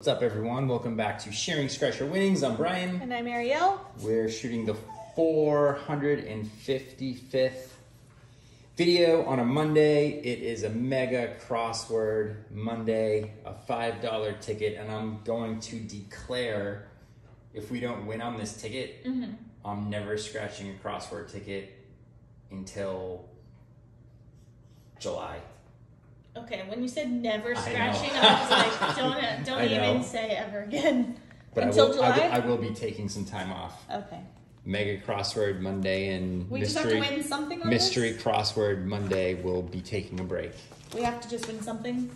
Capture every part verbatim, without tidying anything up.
What's up, everyone? Welcome back to Sharing Scratch Your Winnings. I'm Brian. And I'm Ariel. We're shooting the four hundred fifty-fifth video on a Monday. It is a mega crossword Monday, a five dollar ticket, and I'm going to declare if we don't win on this ticket, mm-hmm. I'm never scratching a crossword ticket until July. Okay, when you said never scratching, I, I was like, don't, don't even say ever again. But Until I will, July? I will, I will be taking some time off. Okay. Mega Crossword Monday and we mystery, just have to win something on mystery this? Crossword Monday will be taking a break. We have to just win something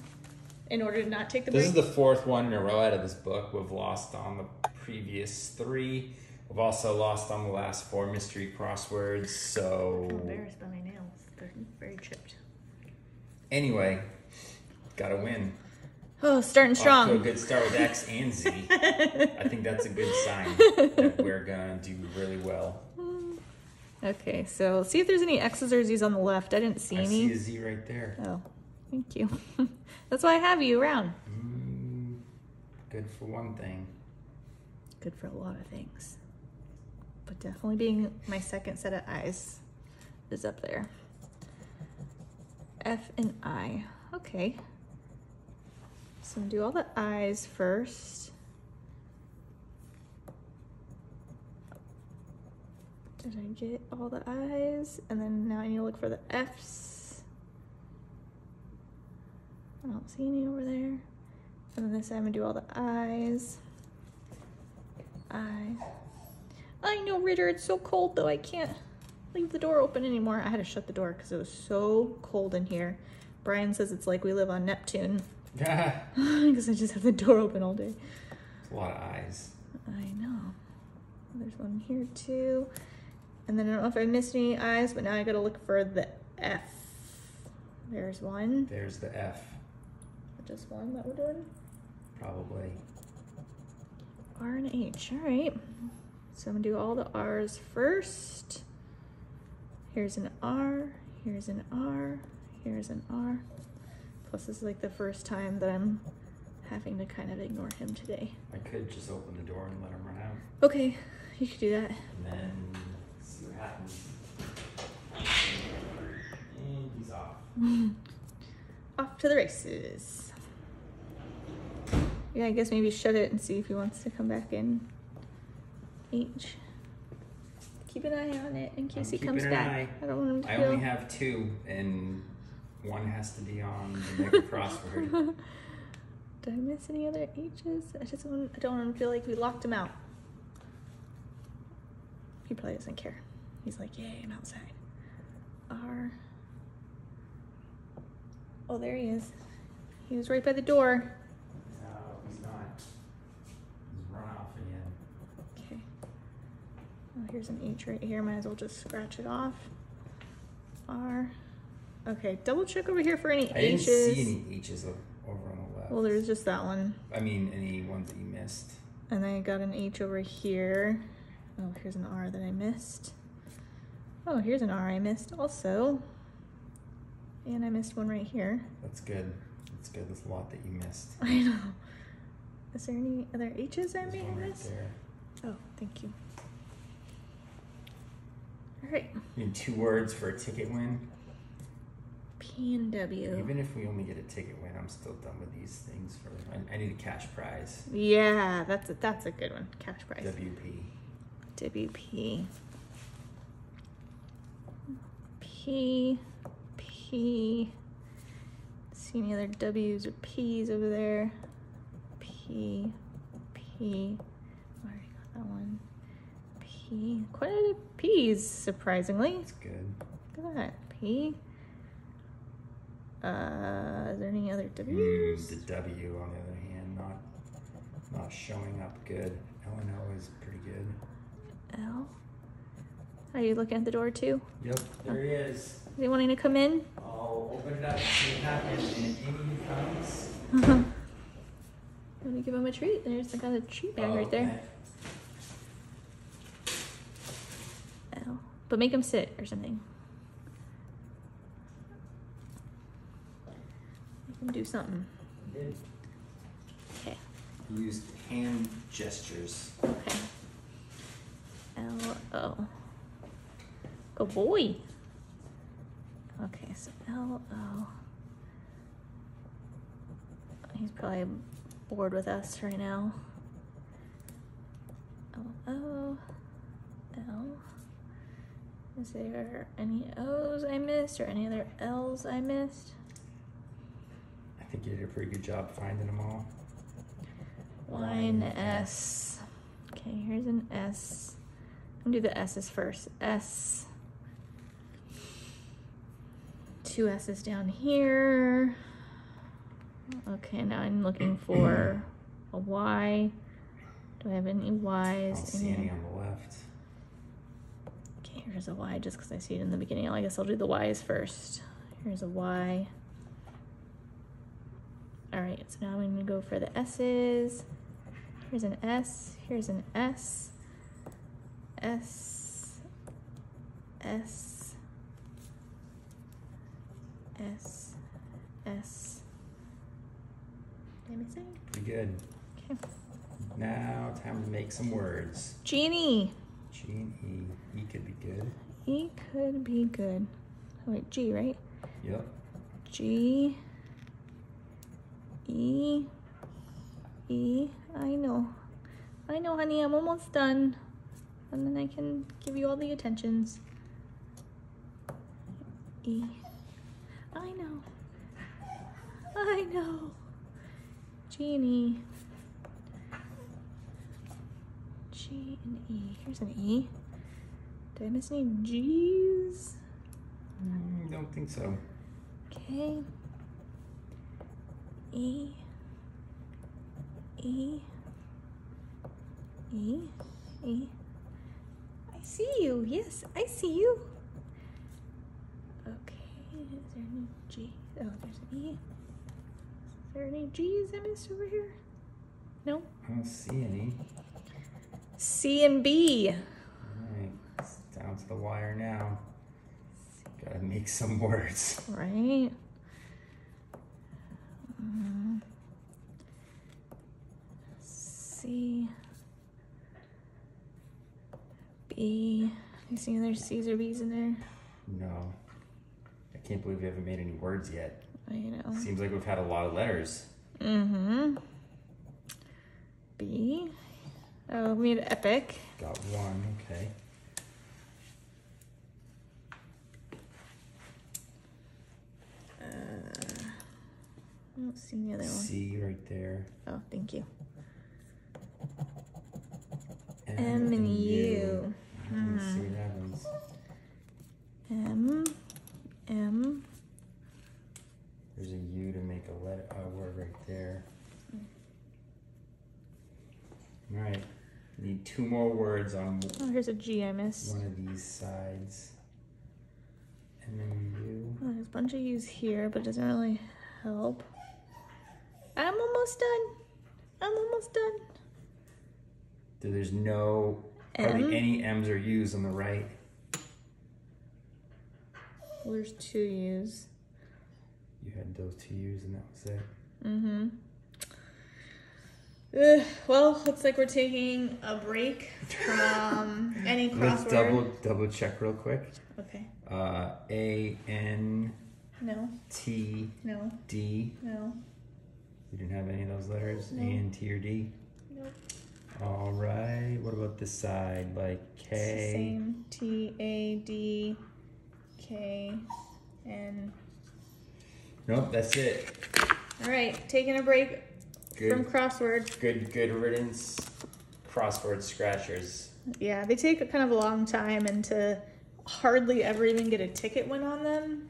in order to not take the this break? This is the fourth one in a row out of this book. We've lost on the previous three. We've also lost on the last four mystery crosswords, so... I'm embarrassed by my nails. They're very chipped. Anyway, gotta win. Oh, starting strong. Off to a good start with X and Z. I think that's a good sign that we're gonna do really well. Okay, so see if there's any X's or Z's on the left. I didn't see I any. I see a Z right there. Oh, thank you. That's why I have you around. Mm, good for one thing. Good for a lot of things. But definitely being my second set of eyes is up there. F and I. Okay. So I'm gonna do all the I's first. Did I get all the I's? And then now I need to look for the F's. I don't see any over there. And then this time I'm gonna do all the I's. I. I know, Ritter, it's so cold though, I can't leave the door open anymore. I had to shut the door because it was so cold in here. Brian says it's like we live on Neptune. Yeah. Because I just have the door open all day. That's a lot of eyes. I know. There's one here too. And then I don't know if I missed any eyes, but now I gotta look for the F. There's one. There's the F. Just one that we're doing? Probably. R and H, all right. So I'm gonna do all the R's first. Here's an R, here's an R, here's an R. Plus this is like the first time that I'm having to kind of ignore him today. I could just open the door and let him run out. Okay, you could do that. And then see what happens. And he's off. Off to the races. Yeah, I guess maybe shut it and see if he wants to come back in. H. Keep an eye on it in case I'm he comes back. Eye. I don't want him to I feel. only have two, and one has to be on the mega crossword. Did I miss any other H's? I just want, I don't want him to feel like we locked him out. He probably doesn't care. He's like, yay, I'm outside. R. Oh, there he is. He was right by the door. No, he's not. He's run off again. Oh, here's an H right here. Might as well just scratch it off. R. Okay, double check over here for any I H's. I didn't see any H's over on the left. Well, there's just that one. I mean, any ones that you missed. And I got an H over here. Oh, here's an R that I missed. Oh, here's an R I missed also. And I missed one right here. That's good. That's good. There's a lot that you missed. I know. Is there any other H's I may have missed? Right there. Oh, thank you. All right. In two words for a ticket win. P and W. Even if we only get a ticket win, I'm still done with these things. For I, I need a cash prize. Yeah, that's a, that's a good one. Cash prize. W P. W P. P. P. See any other W's or P's over there? P. P. I already got that one. Quite a bit of P's, surprisingly. That's good. Look at that. P. Uh, is there any other W's? Mm, the W, on the other hand, not not showing up good. L and O is pretty good. L? Are you looking at the door, too? Yep, there oh. he is. Is he wanting to come in? I'll open it up and see what happens. And Amy comes. Let me give him a treat. There's, I got a treat bag oh, right there. Man. But make him sit or something. Make him do something. Okay. used hand gestures. Okay. L O. Good boy. Okay, so L O. He's probably bored with us right now. L O L. Is there any O's I missed or any other L's I missed? I think you did a pretty good job finding them all. Line S. Okay, here's an S. I'm gonna do the S's first. S. Two S's down here. Okay, now I'm looking for a Y. Do I have any Y's? I don't see any on the left. Okay, here's a Y just because I see it in the beginning. I guess I'll do the Y's first. Here's a Y. All right, so now I'm going to go for the S's. Here's an S. Here's an S. S. S. S. S. Did I miss anything? Pretty good. Okay. Now, time to make some words. Genie. Genie. E could be good. E could be good. Oh, wait, G, right? Yep. G. E. E. I know. I know, honey. I'm almost done. And then I can give you all the attentions. E. I know. I know. Genie. G and E. Here's an E. Did I miss any G's? I don't think so. Okay. E. E. E. E. I see you. Yes, I see you. Okay. Is there any G? Oh, there's an E. Is there any G's I missed over here? No? I don't see any. C and B. Alright, it's down to the wire now. Gotta make some words. Right. Um, C. B. You see any other C's or B's in there? No. I can't believe we haven't made any words yet. I know. Seems like we've had a lot of letters. Mm-hmm. B. Oh, we made epic. Got one, okay. Uh, I don't see the other one. C right there. Oh, thank you. M, M and U. I didn't hmm. see that one. M, M. There's a U to make a letter, a word right there. All right. Need two more words on oh, here's a G I missed. One of these sides. And then U. Oh, there's a bunch of U's here, but it doesn't really help. I'm almost done. I'm almost done. So there's no M? Are there any M's or U's on the right? Well, there's two U's. You had those two U's and that was it. Mm-hmm. Ugh, well, looks like we're taking a break from any crossword. Let's double double check real quick. Okay. Uh, A N. No. T. No. D. No. You didn't have any of those letters. No. A N T or D. Nope. All right. What about this side? Like K. It's the same. T A D K N. Nope. That's it. All right. Taking a break. Good, from crossword. Good, good riddance crossword scratchers. Yeah, they take a kind of a long time and to hardly ever even get a ticket win on them.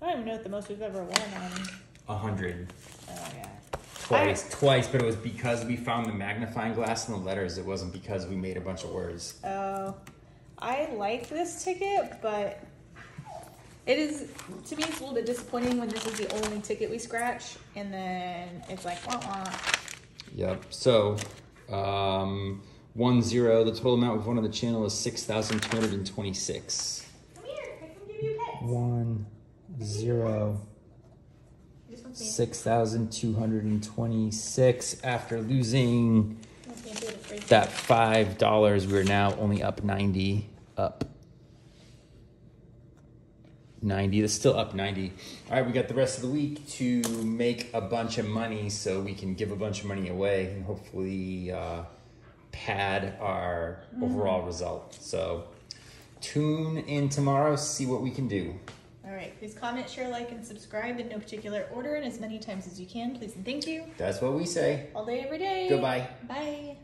I don't even know what the most we've ever won on. A hundred. Oh, yeah. Twice, I, twice, but it was because we found the magnifying glass and the letters. It wasn't because we made a bunch of words. Oh, I like this ticket, but it is, to me, it's a little bit disappointing when this is the only ticket we scratch, and then it's like, wah-wah. Yep. So, um, one zero. The total amount we've won on the channel is six thousand two hundred and twenty-six. Come here. I can give you a pet. One zero. six thousand two hundred twenty-six. After losing that five dollars, we're now only up ninety, up ninety. That's still up ninety. All right, we got the rest of the week to make a bunch of money so we can give a bunch of money away and hopefully uh, pad our mm-hmm. overall result. So tune in tomorrow, see what we can do. All right, please comment, share, like, and subscribe in no particular order and as many times as you can. Please and thank you. That's what we say. All day, every day. Goodbye. Bye.